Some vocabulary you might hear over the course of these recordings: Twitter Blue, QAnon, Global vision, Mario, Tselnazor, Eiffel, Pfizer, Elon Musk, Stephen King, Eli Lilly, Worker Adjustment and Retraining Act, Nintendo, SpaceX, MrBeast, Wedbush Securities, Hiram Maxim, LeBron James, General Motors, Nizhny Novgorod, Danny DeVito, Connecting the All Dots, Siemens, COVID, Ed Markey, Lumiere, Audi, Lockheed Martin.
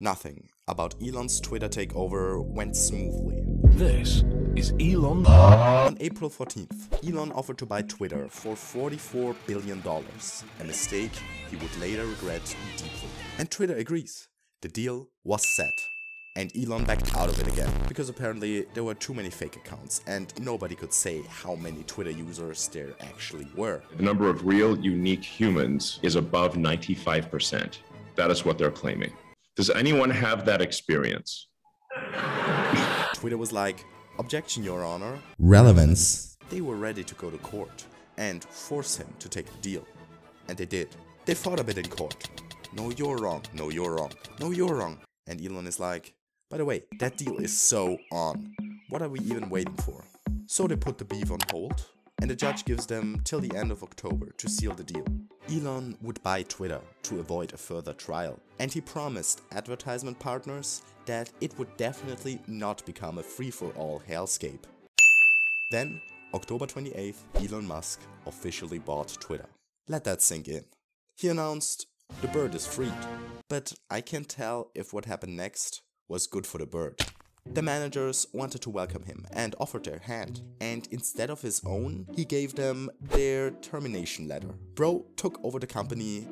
Nothing about Elon's Twitter takeover went smoothly. This is Elon. On April 14th, Elon offered to buy Twitter for $44 billion, a mistake he would later regret deeply. And Twitter agrees. The deal was set. And Elon backed out of it again, because apparently there were too many fake accounts and nobody could say how many Twitter users there actually were. The number of real, unique humans is above 95%. That is what they're claiming. Does anyone have that experience? Twitter was like, "Objection, Your Honor." Relevance. They were ready to go to court and force him to take the deal. And they did. They fought a bit in court. No, you're wrong. No, you're wrong. No, you're wrong. And Elon is like, "By the way, that deal is so on. What are we even waiting for?" So they put the beef on hold, and the judge gives them till the end of October to seal the deal. Elon would buy Twitter to avoid a further trial, and he promised advertisement partners that it would definitely not become a free-for-all hellscape. Then, October 28th, Elon Musk officially bought Twitter. Let that sink in. He announced, "The bird is freed." But I can't tell if what happened next was good for the bird. The managers wanted to welcome him and offered their hand. And instead of his own, he gave them their termination letter. Bro took over the company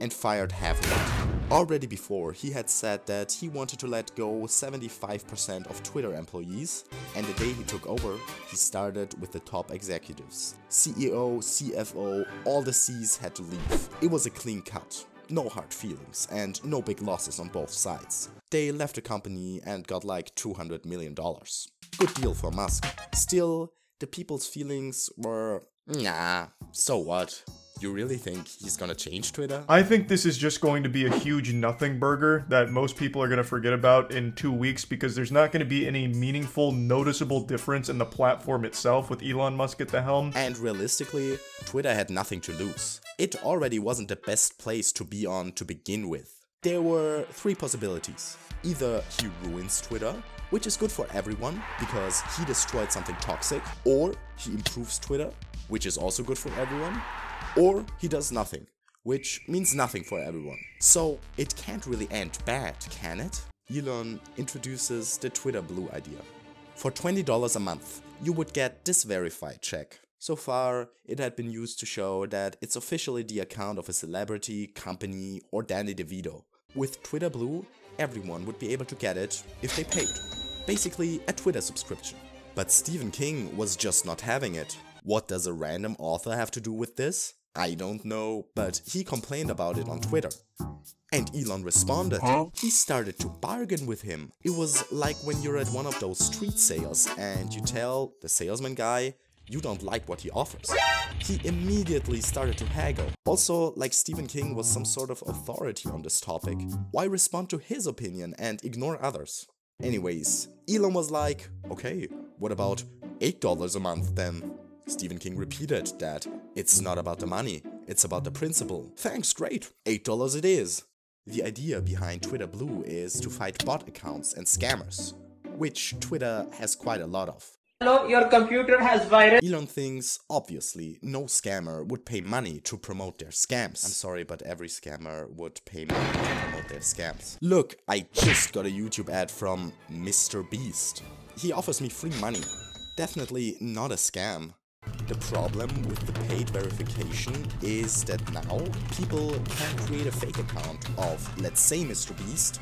and fired half of it. Already before, he had said that he wanted to let go 75% of Twitter employees. And the day he took over, he started with the top executives. CEO, CFO, all the C's had to leave. It was a clean cut. No hard feelings and no big losses on both sides. They left the company and got like $200 million. Good deal for Musk. Still, the people's feelings were, nah, so what? You really think he's gonna change Twitter? I think this is just going to be a huge nothing burger that most people are gonna forget about in 2 weeks, because there's not gonna be any meaningful, noticeable difference in the platform itself with Elon Musk at the helm. And realistically, Twitter had nothing to lose. It already wasn't the best place to be on to begin with. There were three possibilities. Either he ruins Twitter, which is good for everyone because he destroyed something toxic, or he improves Twitter, which is also good for everyone, or he does nothing, which means nothing for everyone. So it can't really end bad, can it? Elon introduces the Twitter Blue idea. For $20 a month, you would get this verified check. So far, it had been used to show that it's officially the account of a celebrity, company, or Danny DeVito. With Twitter Blue, everyone would be able to get it if they paid. Basically, a Twitter subscription. But Stephen King was just not having it. What does a random author have to do with this? I don't know, but he complained about it on Twitter. And Elon responded. He started to bargain with him. It was like when you're at one of those street sales and you tell the salesman guy you don't like what he offers. He immediately started to haggle. Also, like Stephen King was some sort of authority on this topic, why respond to his opinion and ignore others? Anyways, Elon was like, "Okay, what about $8 a month then?" Stephen King repeated that it's not about the money, it's about the principle. "Thanks, great. $8 it is." The idea behind Twitter Blue is to fight bot accounts and scammers, which Twitter has quite a lot of. "Hello, your computer has virus." Elon thinks, obviously, no scammer would pay money to promote their scams. I'm sorry, but every scammer would pay money to promote their scams. Look, I just got a YouTube ad from MrBeast. He offers me free money. Definitely not a scam. The problem with the paid verification is that now people can create a fake account of, let's say, MrBeast,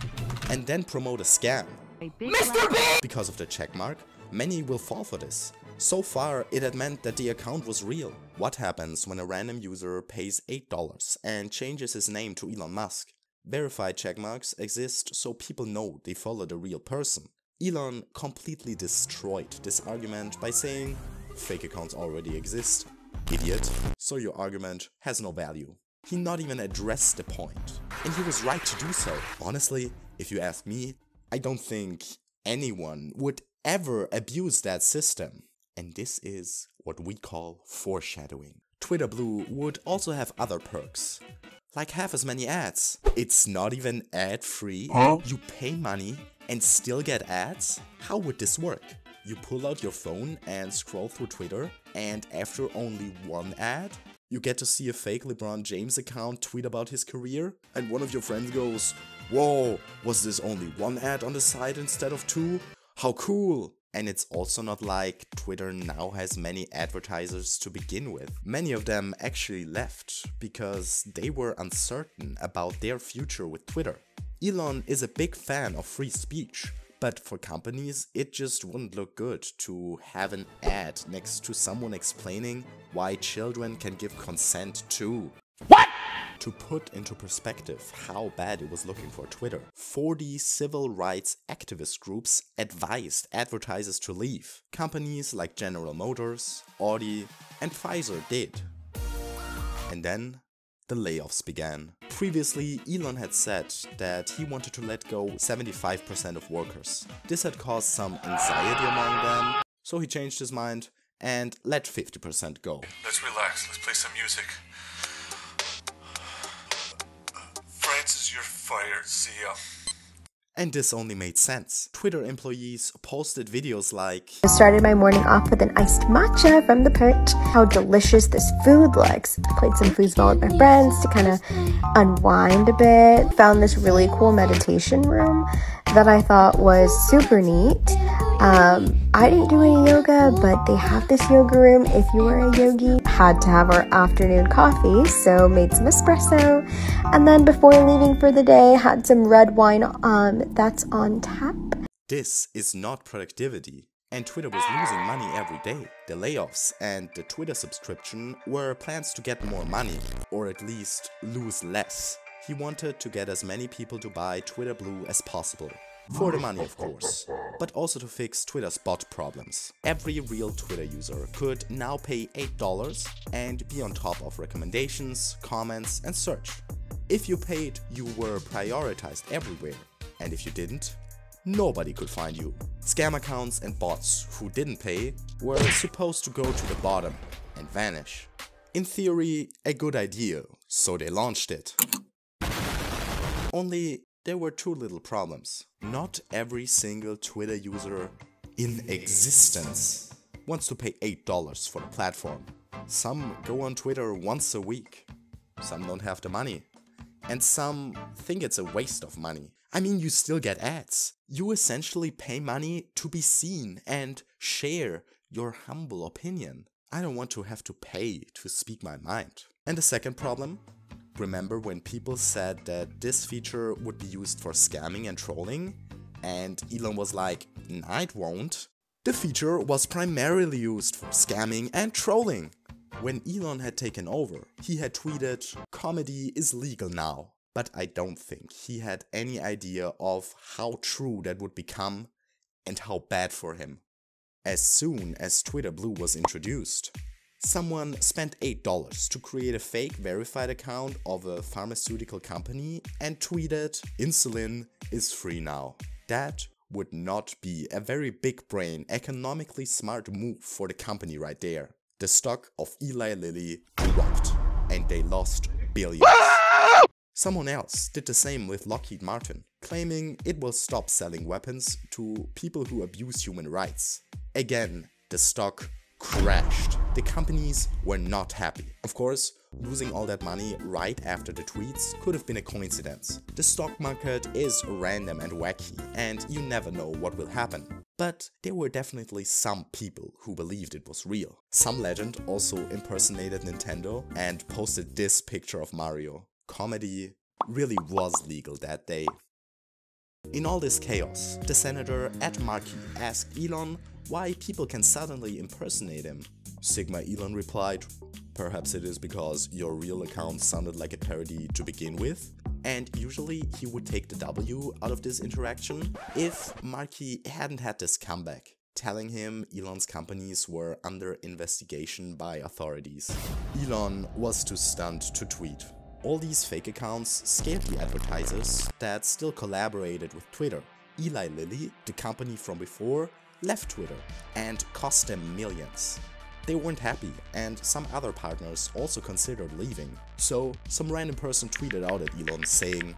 and then promote a scam. MrBeast! Because of the checkmark, many will fall for this. So far, it had meant that the account was real. What happens when a random user pays $8 and changes his name to Elon Musk? Verified checkmarks exist so people know they follow the real person. Elon completely destroyed this argument by saying, "Fake accounts already exist, idiot, so your argument has no value." He not even addressed the point, and he was right to do so. Honestly, if you ask me, I don't think anyone would ever abuse that system. And this is what we call foreshadowing. Twitter Blue would also have other perks, like half as many ads. It's not even ad-free. You pay money and still get ads? How would this work? You pull out your phone and scroll through Twitter, and after only one ad, you get to see a fake LeBron James account tweet about his career, and one of your friends goes, whoa, was this only one ad on the side instead of two? How cool! And it's also not like Twitter now has many advertisers to begin with. Many of them actually left because they were uncertain about their future with Twitter. Elon is a big fan of free speech, but for companies it just wouldn't look good to have an ad next to someone explaining why children can give consent to. What? To put into perspective how bad it was looking for Twitter, 40 civil rights activist groups advised advertisers to leave. Companies like General Motors, Audi, and Pfizer did. And then the layoffs began. Previously, Elon had said that he wanted to let go 75% of workers. This had caused some anxiety among them, so he changed his mind and let 50% go. Let's relax, let's play some music. You're fired, see ya. And this only made sense. Twitter employees posted videos like, I started my morning off with an iced matcha from the perch. How delicious this food looks. I played some foosball with my friends to kind of unwind a bit. Found this really cool meditation room that I thought was super neat. I didn't do any yoga, but they have this yoga room if you were a yogi. Had to have our afternoon coffee, so made some espresso. And then before leaving for the day, had some red wine that's on tap. This is not productivity. And Twitter was losing money every day. The layoffs and the Twitter subscription were plans to get more money, or at least lose less. He wanted to get as many people to buy Twitter Blue as possible. For the money, of course, but also to fix Twitter's bot problems. Every real Twitter user could now pay $8 and be on top of recommendations, comments, and search. If you paid, you were prioritized everywhere, and if you didn't, nobody could find you. Scam accounts and bots who didn't pay were supposed to go to the bottom and vanish. In theory, a good idea, so they launched it. Only there were two little problems. Not every single Twitter user in existence wants to pay $8 for the platform. Some go on Twitter once a week, some don't have the money, and some think it's a waste of money. I mean, you still get ads. You essentially pay money to be seen and share your humble opinion. I don't want to have to pay to speak my mind. And the second problem? Remember when people said that this feature would be used for scamming and trolling? And Elon was like, nah, it won't. The feature was primarily used for scamming and trolling. When Elon had taken over, he had tweeted, comedy is legal now. But I don't think he had any idea of how true that would become and how bad for him. As soon as Twitter Blue was introduced, someone spent $8 to create a fake verified account of a pharmaceutical company and tweeted, insulin is free now. That would not be a very big brain, economically smart move for the company right there. The stock of Eli Lilly dropped and they lost billions. Someone else did the same with Lockheed Martin, claiming it will stop selling weapons to people who abuse human rights. Again, the stock crashed. The companies were not happy. Of course, losing all that money right after the tweets could have been a coincidence. The stock market is random and wacky, and you never know what will happen. But there were definitely some people who believed it was real. Some legend also impersonated Nintendo and posted this picture of Mario. Comedy really was legal that day. In all this chaos, the senator Ed Markey asked Elon why people can suddenly impersonate him. Sigma Elon replied, perhaps it is because your real account sounded like a parody to begin with. And usually he would take the W out of this interaction if Markey hadn't had this comeback, telling him Elon's companies were under investigation by authorities. Elon was too stunned to tweet. All these fake accounts scared the advertisers that still collaborated with Twitter. Eli Lilly, the company from before, left Twitter and cost them millions. They weren't happy, and some other partners also considered leaving. So some random person tweeted out at Elon saying,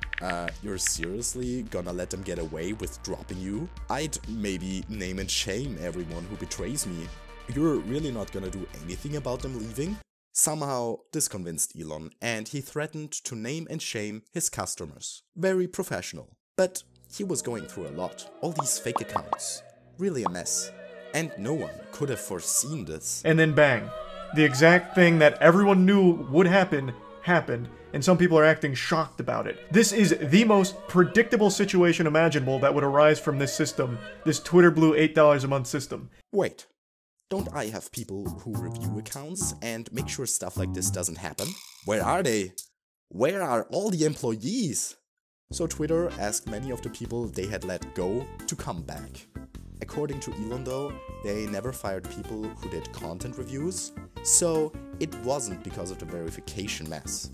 you're seriously gonna let them get away with dropping you? I'd maybe name and shame everyone who betrays me. You're really not gonna do anything about them leaving? Somehow, this convinced Elon, and he threatened to name and shame his customers. Very professional. But he was going through a lot. All these fake accounts. Really a mess. And no one could have foreseen this. And then bang. The exact thing that everyone knew would happen, happened, and some people are acting shocked about it. This is the most predictable situation imaginable that would arise from this system, this Twitter Blue $8 a month system. Wait, don't I have people who review accounts and make sure stuff like this doesn't happen? Where are they? Where are all the employees? So Twitter asked many of the people they had let go to come back. According to Elon though, they never fired people who did content reviews, so it wasn't because of the verification mess.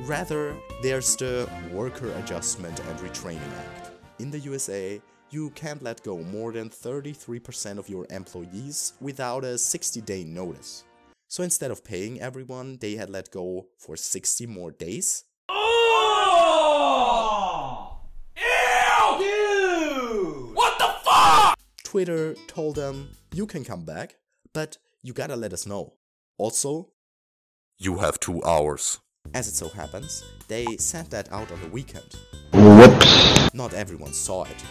Rather, there's the Worker Adjustment and Retraining Act. In the USA, you can't let go more than 33% of your employees without a 60-day notice. So instead of paying everyone, they had let go for 60 more days. Twitter told them, you can come back, but you gotta let us know. Also, you have 2 hours. As it so happens, they sent that out on the weekend. Whoops. Not everyone saw it.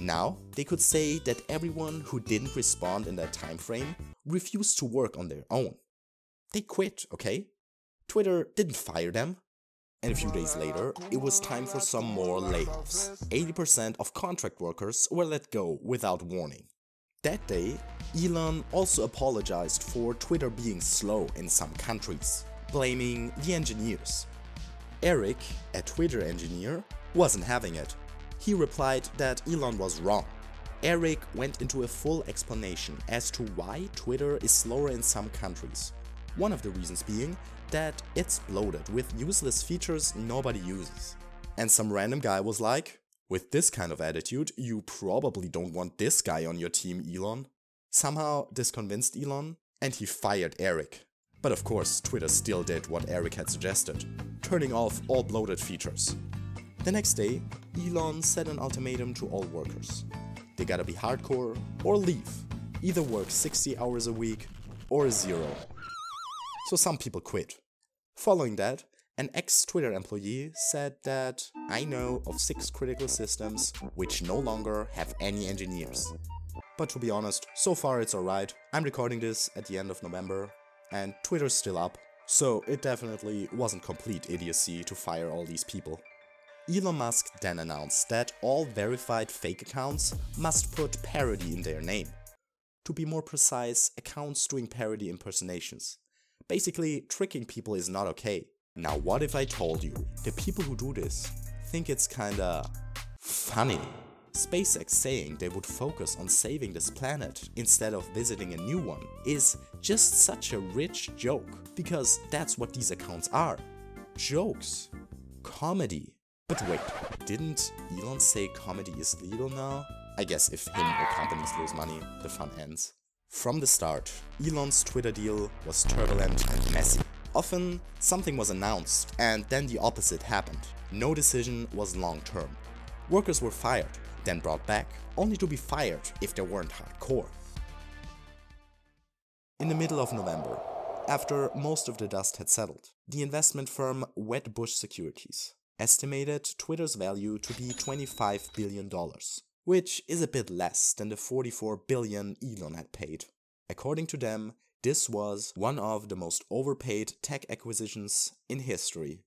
Now, they could say that everyone who didn't respond in that time frame refused to work on their own. They quit, okay? Twitter didn't fire them. And a few days later, it was time for some more layoffs. 80% of contract workers were let go without warning. That day, Elon also apologized for Twitter being slow in some countries, blaming the engineers. Eric, a Twitter engineer, wasn't having it. He replied that Elon was wrong. Eric went into a full explanation as to why Twitter is slower in some countries. One of the reasons being that it's bloated with useless features nobody uses. And some random guy was like, with this kind of attitude, you probably don't want this guy on your team, Elon. Somehow this convinced Elon, and he fired Eric. But of course, Twitter still did what Eric had suggested, turning off all bloated features. The next day, Elon set an ultimatum to all workers. They gotta be hardcore or leave. Either work 60 hours a week or zero. So some people quit. Following that, an ex-Twitter employee said that I know of 6 critical systems which no longer have any engineers. But to be honest, so far it's alright. I'm recording this at the end of November and Twitter's still up, so it definitely wasn't complete idiocy to fire all these people. Elon Musk then announced that all verified fake accounts must put parody in their name. To be more precise, accounts doing parody impersonations. Basically, tricking people is not okay. Now what if I told you, the people who do this think it's kinda funny? SpaceX saying they would focus on saving this planet instead of visiting a new one is just such a rich joke, because that's what these accounts are. Jokes. Comedy. But wait, didn't Elon say comedy is legal now? I guess if him or companies lose money, the fun ends. From the start, Elon's Twitter deal was turbulent and messy. Often, something was announced and then the opposite happened. No decision was long-term. Workers were fired, then brought back, only to be fired if they weren't hardcore. In the middle of November, after most of the dust had settled, the investment firm Wedbush Securities estimated Twitter's value to be $25 billion. Which is a bit less than the $44 billion Elon had paid. According to them, this was one of the most overpaid tech acquisitions in history.